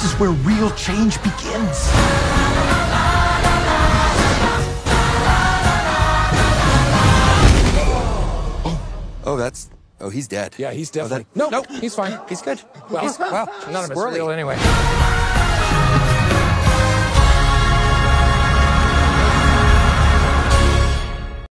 This is where real change begins. Oh, that's... Oh, he's dead. Yeah, he's definitely... No, he's fine. He's good. Well, he's, well, none of us real anyway.